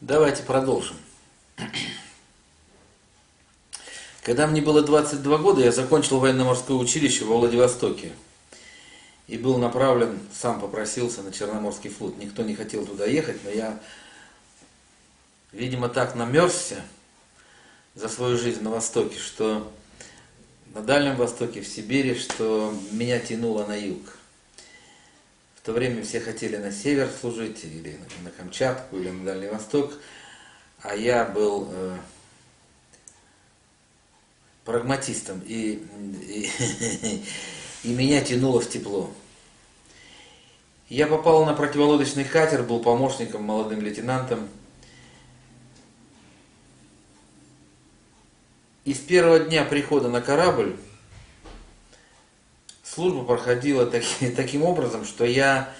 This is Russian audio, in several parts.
Давайте продолжим. Когда мне было 22 года, я закончил военно-морское училище во Владивостоке и был направлен, сам попросился на Черноморский флот. Никто не хотел туда ехать, но я, видимо, так намерзся за свою жизнь на Востоке, что на Дальнем Востоке, в Сибири, что меня тянуло на юг. В то время все хотели на север служить, или на Камчатку, или на Дальний Восток, а я был прагматистом, и меня тянуло в тепло. Я попал на противолодочный катер, был помощником, молодым лейтенантом. И с первого дня прихода на корабль служба проходила таким образом, что я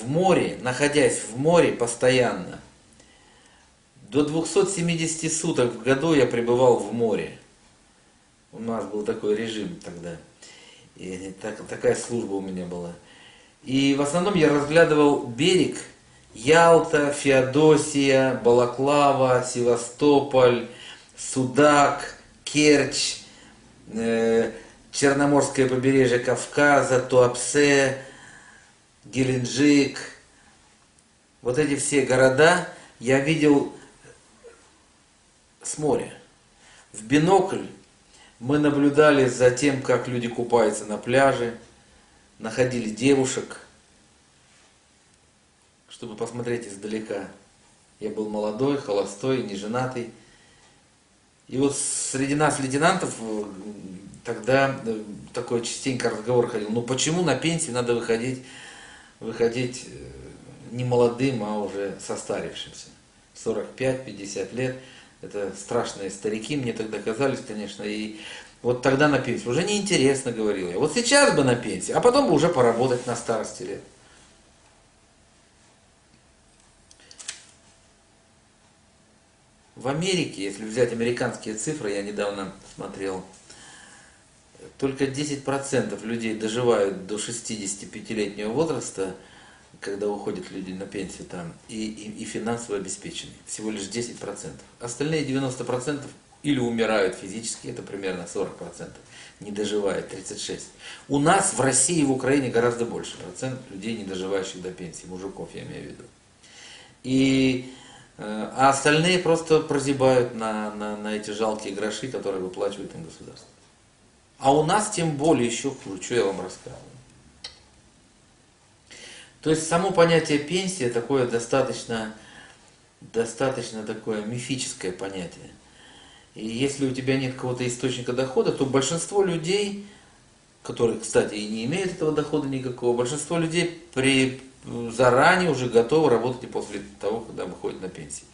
в море, находясь в море постоянно, до 270 суток в году я пребывал в море. У нас был такой режим тогда, и такая служба у меня была. И в основном я разглядывал берег: Ялта, Феодосия, Балаклава, Севастополь, Судак, Керч, Черноморское побережье Кавказа, Туапсе, Геленджик. Вот эти все города я видел с моря. В бинокль мы наблюдали за тем, как люди купаются на пляже, находили девушек, чтобы посмотреть издалека. Я был молодой, холостой, неженатый. И вот среди нас, лейтенантов, тогда такой частенько разговор ходил: ну почему на пенсии надо выходить не молодым, а уже состарившимся? 45-50 лет. Это страшные старики, мне тогда казались, конечно. И вот тогда на пенсии уже неинтересно, говорил я. Вот сейчас бы на пенсии, а потом бы уже поработать на старости лет. В Америке, если взять американские цифры, я недавно смотрел, только 10% людей доживают до 65-летнего возраста, когда уходят люди на пенсию там, и финансово обеспечены. Всего лишь 10%. Остальные 90% или умирают физически, это примерно 40%, не доживает, 36%. У нас в России и в Украине гораздо больше процент людей, не доживающих до пенсии, мужиков я имею в виду. А остальные просто прозябают на эти жалкие гроши, которые выплачивает им государство. А у нас тем более еще хуже, что я вам рассказываю. То есть само понятие пенсии такое достаточно такое мифическое понятие. И если у тебя нет какого-то источника дохода, то большинство людей, которые, кстати, и не имеют этого дохода никакого, большинство людей заранее уже готовы работать и после того, когда выходит на пенсию.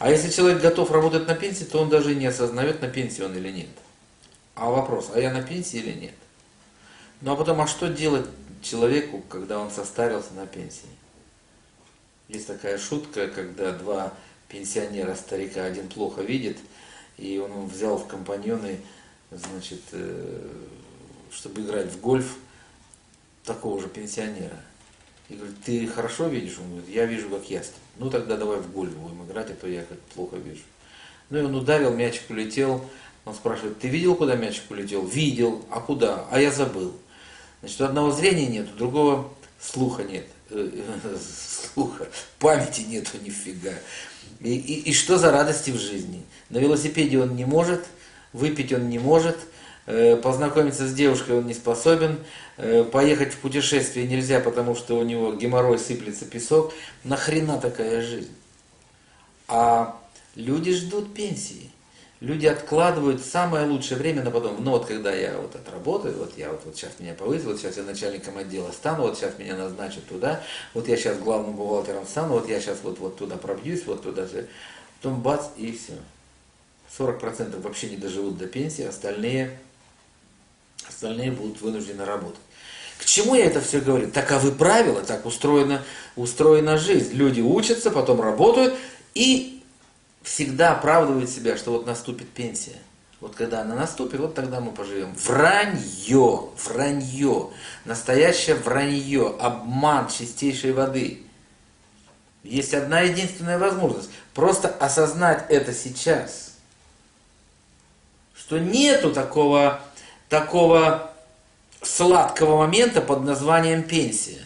А если человек готов работать на пенсии, то он даже не осознает, на пенсии он или нет. А вопрос: а я на пенсии или нет? Ну а потом, а что делать человеку, когда он состарился на пенсии? Есть такая шутка, когда два пенсионера-старика, один плохо видит, и он взял в компаньоны, значит, чтобы играть в гольф, такого же пенсионера. И говорит: ты хорошо видишь? Он говорит: я вижу, как ясно. Ну тогда давай в гольф будем играть, а то я как плохо вижу. Ну и он ударил, мячик улетел. Он спрашивает: ты видел, куда мячик улетел? Видел. А куда? А я забыл. Значит, у одного зрения нет, у другого слуха нет. Слуха, памяти нету нифига. И что за радости в жизни? На велосипеде он не может, выпить он не может, познакомиться с девушкой он не способен, поехать в путешествие нельзя, потому что у него геморрой, сыплется песок. Нахрена такая жизнь? А люди ждут пенсии. Люди откладывают самое лучшее время на потом. Ну вот когда я вот отработаю, вот я вот сейчас меня повысят, вот сейчас я начальником отдела стану, вот сейчас меня назначат туда, вот я сейчас главным бухгалтером стану, вот я сейчас вот туда пробьюсь, вот туда же. Потом бац, и все. 40% вообще не доживут до пенсии, остальные будут вынуждены работать. К чему я это все говорю? Таковы правила, так устроена жизнь. Люди учатся, потом работают и всегда оправдывают себя, что вот наступит пенсия. Вот когда она наступит, вот тогда мы поживем. Вранье, вранье, настоящее вранье, обман чистейшей воды. Есть одна единственная возможность. Просто осознать это сейчас. Что нету такого сладкого момента под названием пенсия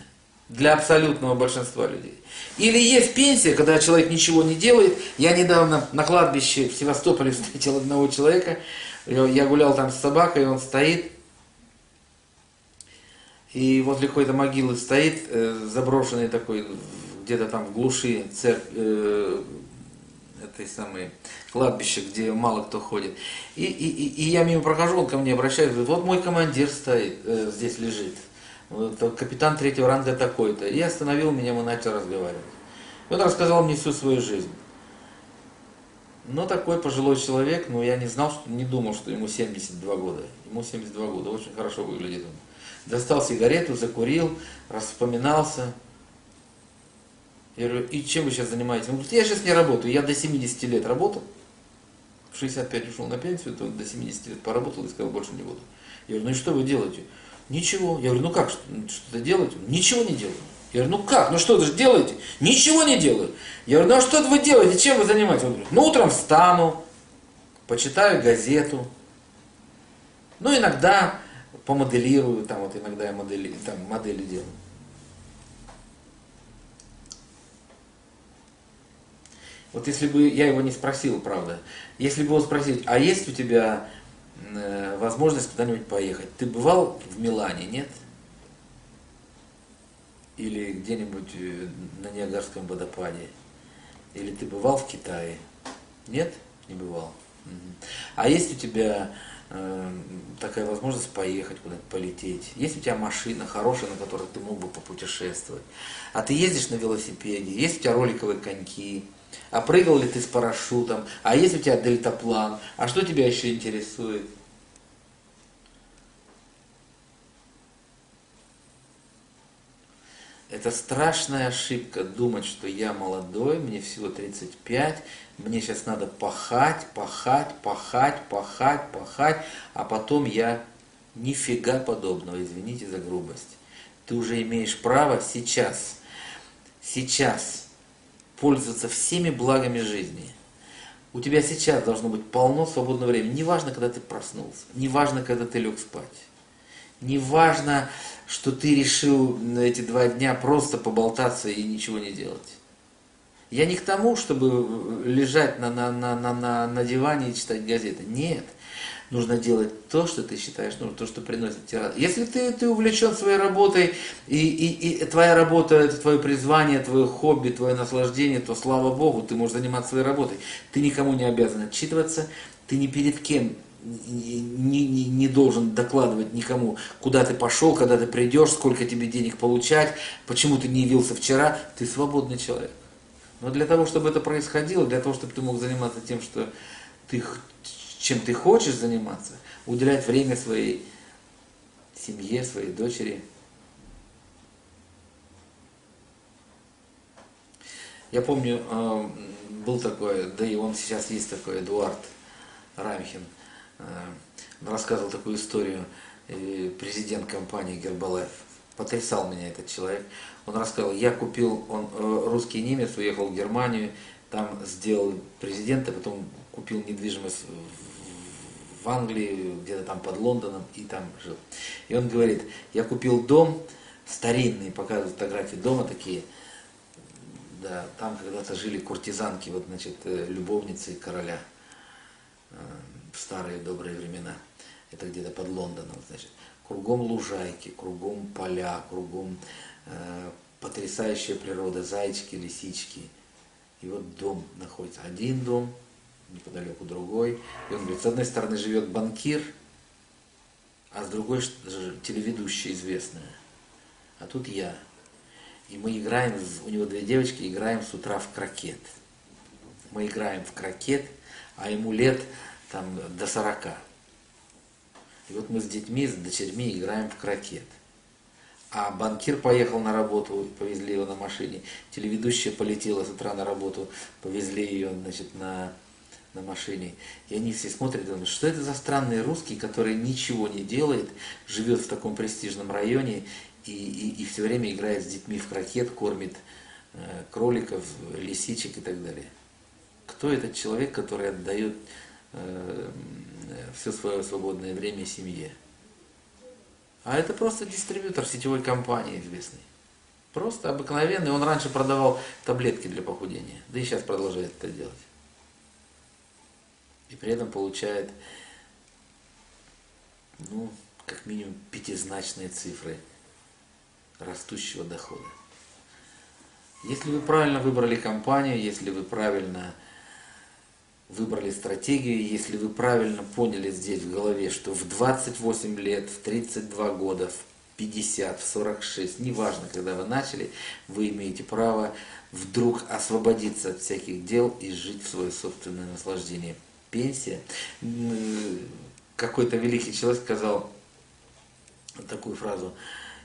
для абсолютного большинства людей. Или есть пенсия, когда человек ничего не делает. Я недавно на кладбище в Севастополе встретил одного человека. Я гулял там с собакой, он стоит. И возле какой-то могилы стоит, заброшенный такой, где-то там в глуши этой самой кладбище, где мало кто ходит. И я мимо прохожу, он ко мне обращается, говорит, вот мой командир стоит, здесь лежит. Вот, капитан третьего ранга такой-то. И остановил меня, мы начали разговаривать. И он рассказал мне всю свою жизнь. Но такой пожилой человек, но я не знал, не думал, что ему 72 года. Ему 72 года, очень хорошо выглядит он. Достал сигарету, закурил, вспоминался. Я говорю, и чем вы сейчас занимаетесь? Он говорит, я сейчас не работаю, я до 70 лет работал. В 65 ушел на пенсию, то до 70 лет поработал и сказал, больше не буду. Я говорю, ну и что вы делаете? Ничего. Я говорю, ну как, что-то делаете? Ничего не делаю. Я говорю, ну как, ну что же делаете? Ничего не делаю. Я говорю, ну а что вы делаете, чем вы занимаетесь? Он говорит, ну утром встану, почитаю газету. Ну иногда помоделирую, там вот иногда я модели делаю. Вот если бы я его не спросил, правда, если бы его спросить, а есть у тебя возможность куда-нибудь поехать? Ты бывал в Милане, нет? Или где-нибудь на Ниагарском водопаде? Или ты бывал в Китае? Нет? Не бывал. Угу. А есть у тебя такая возможность поехать куда-нибудь, полететь? Есть у тебя машина хорошая, на которой ты мог бы попутешествовать? А ты ездишь на велосипеде? Есть у тебя роликовые коньки? А прыгал ли ты с парашютом? А есть у тебя дельтаплан? А что тебя еще интересует? Это страшная ошибка думать, что я молодой, мне всего 35, мне сейчас надо пахать, а потом я нифига подобного, извините за грубость. Ты уже имеешь право сейчас пользоваться всеми благами жизни. У тебя сейчас должно быть полно свободного времени. Неважно, когда ты проснулся, неважно, когда ты лег спать. Неважно, что ты решил на эти 2 дня просто поболтаться и ничего не делать. Я не к тому, чтобы лежать на диване и читать газеты. Нет. Нужно делать то, что ты считаешь нужным, то, что приносит тебе радость. Если ты увлечен своей работой, и твоя работа – это твое призвание, твое хобби, твое наслаждение, то, слава Богу, ты можешь заниматься своей работой. Ты никому не обязан отчитываться, ты ни перед кем не должен докладывать никому, куда ты пошел, когда ты придешь, сколько тебе денег получать, почему ты не явился вчера. Ты свободный человек. Но для того, чтобы это происходило, для того, чтобы ты мог заниматься тем, что ты чем ты хочешь заниматься, уделять время своей семье, своей дочери. Я помню, был такой, да и он сейчас есть такой, Эдуард Рамхин. Он рассказывал такую историю, президент компании Гербалайф. Потрясал меня этот человек. Он рассказал, я купил, он русский немец, уехал в Германию, там сделал президента, потом купил недвижимость в Англии, где-то там под Лондоном, и там жил. И он говорит, я купил дом старинный, показывают фотографии дома такие, да, там когда-то жили куртизанки, вот, значит, любовницы короля, в старые добрые времена. Это где-то под Лондоном, значит. Кругом лужайки, кругом поля, кругом потрясающая природа, зайчики, лисички. И вот дом находится, один дом, неподалеку другой. И он говорит, с одной стороны живет банкир, а с другой телеведущая известная. А тут я. И мы играем, у него 2 девочки, играем с утра в крокет. Мы играем в крокет, а ему лет там до 40. И вот мы с детьми, с дочерьми играем в крокет. А банкир поехал на работу, повезли его на машине. Телеведущая полетела с утра на работу, повезли ее, значит, на машине. И они все смотрят и думают, что это за странный русский, который ничего не делает, живет в таком престижном районе и все время играет с детьми в крокет, кормит кроликов, лисичек и так далее. Кто этот человек, который отдает все свое свободное время семье? А это просто дистрибьютор сетевой компании известный. Просто обыкновенный. Он раньше продавал таблетки для похудения, да и сейчас продолжает это делать. И при этом получает, ну, как минимум пятизначные цифры растущего дохода. Если вы правильно выбрали компанию, если вы правильно выбрали стратегию, если вы правильно поняли здесь в голове, что в 28 лет, в 32 года, в 50, в 46, неважно, когда вы начали, вы имеете право вдруг освободиться от всяких дел и жить в свое собственное наслаждение. Пенсия. Какой-то великий человек сказал такую фразу: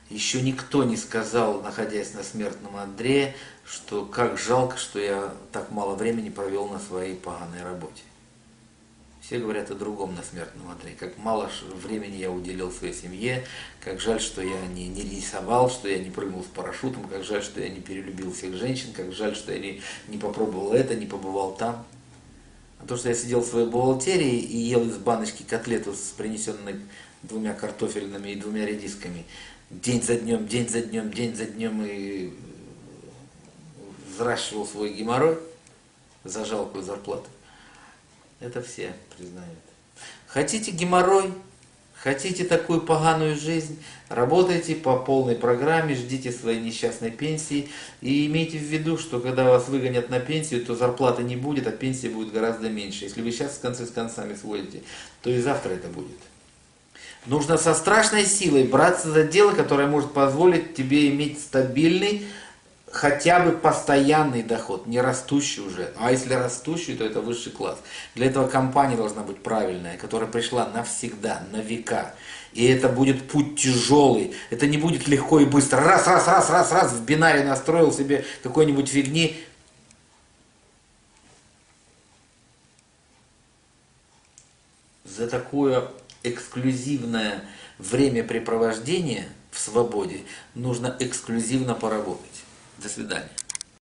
еще никто не сказал, находясь на смертном одре, что как жалко, что я так мало времени провел на своей поганой работе. Все говорят о другом на смертном одре, как мало времени я уделил своей семье, как жаль, что я не рисовал, что я не прыгнул с парашютом, как жаль, что я не перелюбил всех женщин, как жаль, что я не попробовал это, не побывал там. А то, что я сидел в своей бухгалтерии и ел из баночки котлету с принесенной двумя картофельными и двумя редисками, день за днем, день за днем, день за днем, и взращивал свой геморрой за жалкую зарплату. Это все признают. Хотите геморрой? Хотите такую поганую жизнь? Работайте по полной программе, ждите своей несчастной пенсии. И имейте в виду, что когда вас выгонят на пенсию, то зарплаты не будет, а пенсии будет гораздо меньше. Если вы сейчас в конце с концами сводите, то и завтра это будет. Нужно со страшной силой браться за дело, которое может позволить тебе иметь стабильный, хотя бы постоянный доход, не растущий уже. А если растущий, то это высший класс. Для этого компания должна быть правильная, которая пришла навсегда, на века. И это будет путь тяжелый. Это не будет легко и быстро. Раз, раз, раз, раз, раз, в бинаре настроил себе какой-нибудь фигни. За такое эксклюзивное времяпрепровождение в свободе нужно эксклюзивно поработать. До свидания.